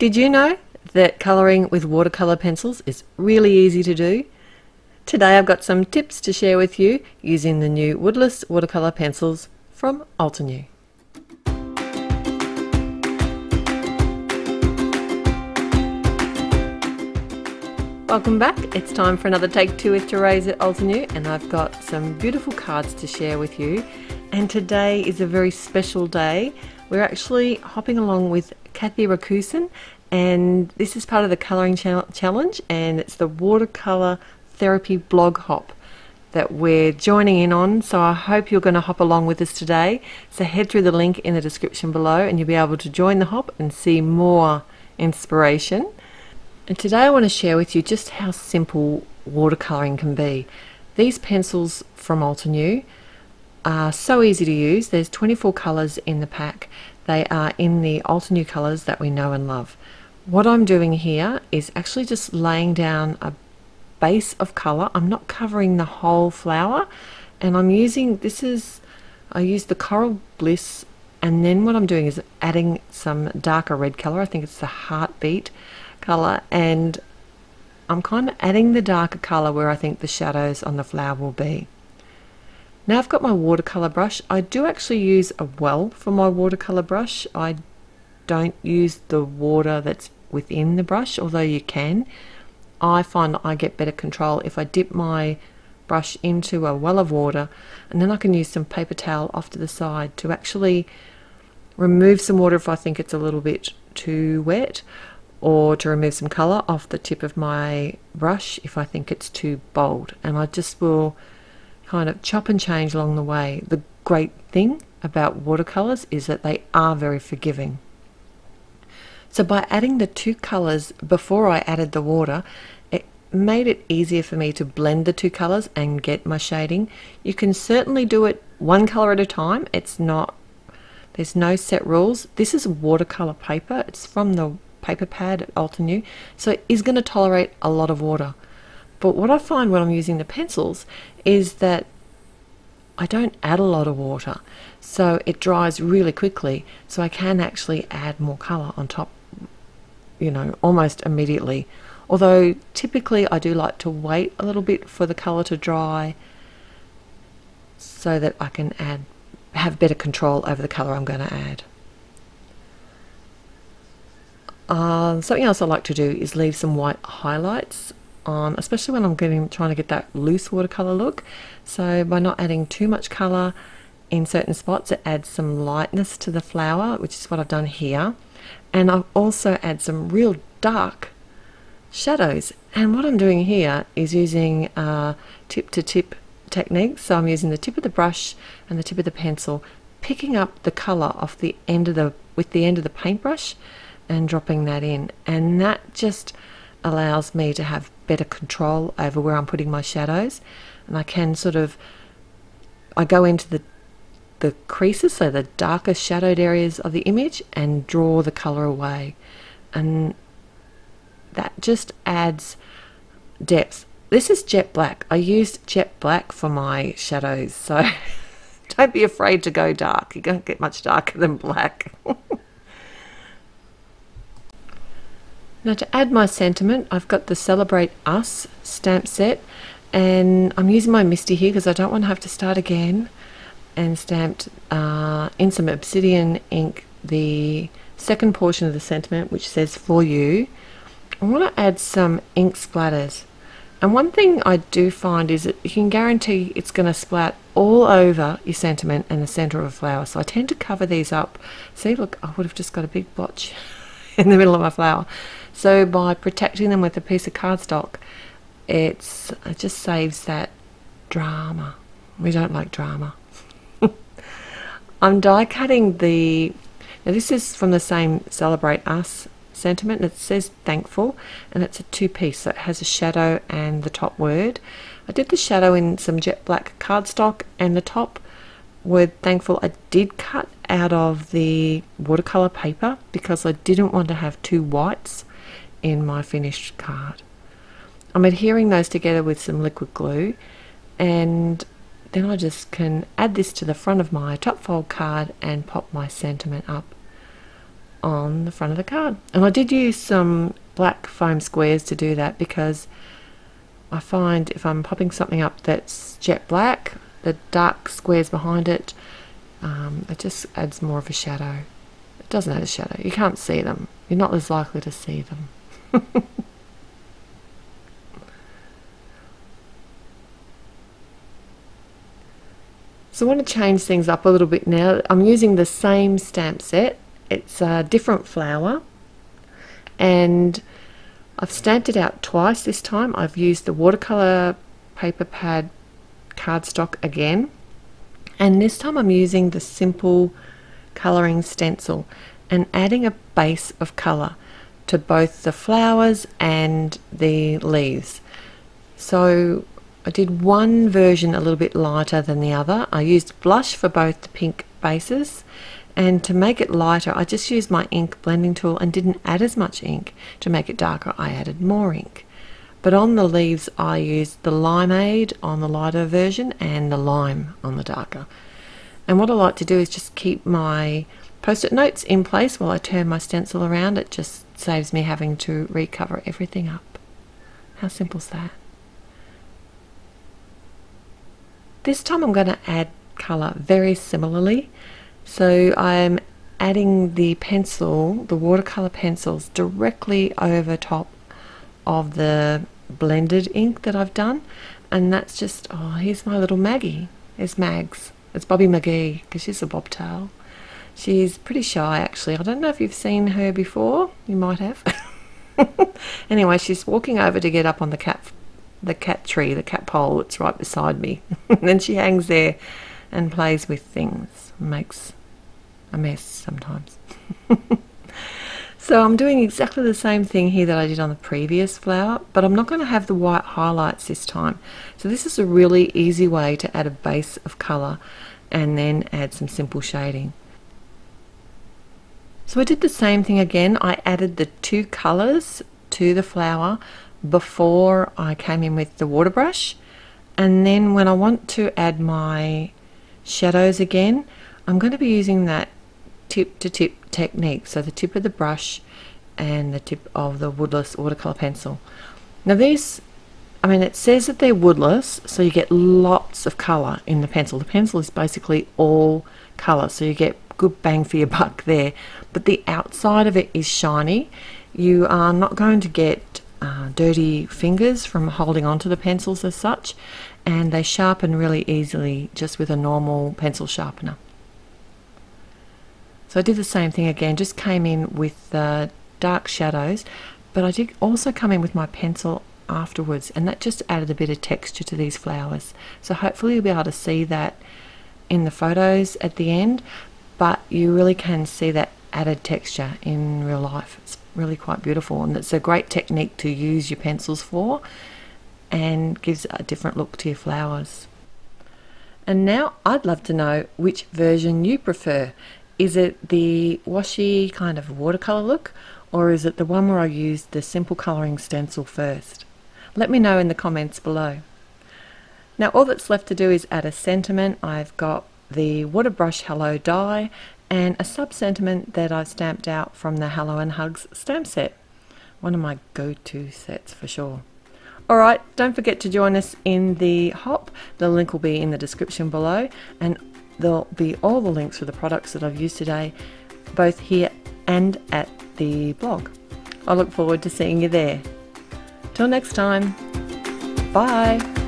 Did you know that colouring with watercolour pencils is really easy to do? Today I've got some tips to share with you using the new Woodless Watercolor Pencils from Altenew. Welcome back, it's time for another Take Two with Therese at Altenew, and I've got some beautiful cards to share with you. And today is a very special day. We're actually hopping along with Kathy Racoosin, and this is part of the colouring challenge, and it's the Watercolor Therapy Blog Hop that we're joining in on, so I hope you're going to hop along with us today. So head through the link in the description below and you'll be able to join the hop and see more inspiration. And today I want to share with you just how simple watercolouring can be. These pencils from Altenew are so easy to use. There's 24 colours in the pack. They are in the Altenew colours that we know and love. What I'm doing here is actually just laying down a base of colour. I'm not covering the whole flower, and I'm using, I use the Coral Bliss, and then what I'm doing is adding some darker red colour. I think it's the Heartbeat colour, and I'm kind of adding the darker colour where I think the shadows on the flower will be. Now I've got my watercolour brush. I do actually use a well for my watercolour brush. I don't use the water that's within the brush, although you can. I find I get better control if I dip my brush into a well of water, and then I can use some paper towel off to the side to actually remove some water if I think it's a little bit too wet, or to remove some colour off the tip of my brush if I think it's too bold. And I just will kind of chop and change along the way. The great thing about watercolours is that they are very forgiving. So by adding the two colours before I added the water, it made it easier for me to blend the two colours and get my shading. You can certainly do it one colour at a time. There's no set rules. This is watercolour paper. It's from the paper pad at Altenew, so it is going to tolerate a lot of water. But what I find when I'm using the pencils is that I don't add a lot of water, so it dries really quickly, so I can actually add more colour on top, you know, almost immediately. Although typically I do like to wait a little bit for the colour to dry so that I can have better control over the colour I'm going to add. Something else I like to do is leave some white highlights on, especially when I'm trying to get that loose watercolor look. So by not adding too much color in certain spots, it adds some lightness to the flower, which is what I've done here. And I've also added some real dark shadows. And what I'm doing here is using tip-to-tip technique. So I'm using the tip of the brush and the tip of the pencil, picking up the color off the end of the paintbrush, and dropping that in, and that just allows me to have better control over where I'm putting my shadows. And I can I go into the creases, so the darker shadowed areas of the image, and draw the color away, and that just adds depth. This is Jet Black. I used Jet Black for my shadows, so don't be afraid to go dark. You can't get much darker than black. Now to add my sentiment, I've got the Celebrate Us stamp set, and I'm using my Misty here because I don't want to have to start again, and stamped in some Obsidian ink the second portion of the sentiment, which says "For you." I want to add some ink splatters, and one thing I do find is that you can guarantee it's going to splat all over your sentiment and the centre of a flower, so I tend to cover these up. See, look, I would have just got a big blotch in the middle of my flower. So by protecting them with a piece of cardstock, it just saves that drama. We don't like drama. I'm die cutting now this is from the same Celebrate Us sentiment, and it says "Thankful," and it's a two-piece, so it has a shadow and the top word. I did the shadow in some Jet Black cardstock, and the top word "Thankful" I did cut out of the watercolor paper because I didn't want to have two whites in my finished card. I'm adhering those together with some liquid glue, and then I just can add this to the front of my top fold card and pop my sentiment up. on the front of the card. And I did use some black foam squares to do that, because I find if I'm popping something up that's jet black, the dark squares behind it, it just adds more of a shadow. It doesn't add a shadow. You can't see them. You're not as likely to see them. So I want to change things up a little bit now. I'm using the same stamp set. It's a different flower, and I've stamped it out twice this time. I've used the watercolor paper pad cardstock again, and this time I'm using the simple coloring stencil and adding a base of color to both the flowers and the leaves. So I did one version a little bit lighter than the other. I used blush for both the pink bases, and to make it lighter I just used my ink blending tool and didn't add as much ink. To make it darker I added more ink. But on the leaves I used the limeade on the lighter version and the lime on the darker. And what I like to do is just keep my post-it notes in place while I turn my stencil around. It just saves me having to recover everything up. How simple's that? This time I'm going to add colour very similarly. So I'm adding the pencil, the watercolor pencils, directly over top of the blended ink that I've done. And that's just, oh, here's my little Maggie. It's Mags. It's Bobby Magee, because she's a bobtail. She's pretty shy, actually. I don't know if you've seen her before. You might have. Anyway, she's walking over to get up on the cat pole that's right beside me. And then she hangs there and plays with things, makes a mess sometimes. So I'm doing exactly the same thing here that I did on the previous flower, but I'm not going to have the white highlights this time. So this is a really easy way to add a base of colour and then add some simple shading. So I did the same thing again. I added the two colours to the flower before I came in with the water brush, and then when I want to add my shadows again, I'm going to be using that tip to tip technique, so the tip of the brush and the tip of the Woodless watercolor pencil. Now these, I mean, it says that they're woodless, so you get lots of color in the pencil. The pencil is basically all color, so you get good bang for your buck there, but the outside of it is shiny. You are not going to get dirty fingers from holding onto the pencils as such, and they sharpen really easily just with a normal pencil sharpener. So I did the same thing again, just came in with the dark shadows, but I did also come in with my pencil afterwards, and that just added a bit of texture to these flowers. So hopefully you'll be able to see that in the photos at the end, but you really can see that added texture in real life. It's really quite beautiful, and it's a great technique to use your pencils for, and gives a different look to your flowers. And now I'd love to know which version you prefer. Is it the washi kind of watercolor look, or is it the one where I used the simple coloring stencil first? Let me know in the comments below. Now all that's left to do is add a sentiment. I've got the water brush Hello die and a sub-sentiment that I stamped out from the Hello and Hugs stamp set. One of my go-to sets for sure. Alright, don't forget to join us in the hop. The link will be in the description below, and there'll be all the links for the products that I've used today, both here and at the blog. I look forward to seeing you there. Till next time, bye!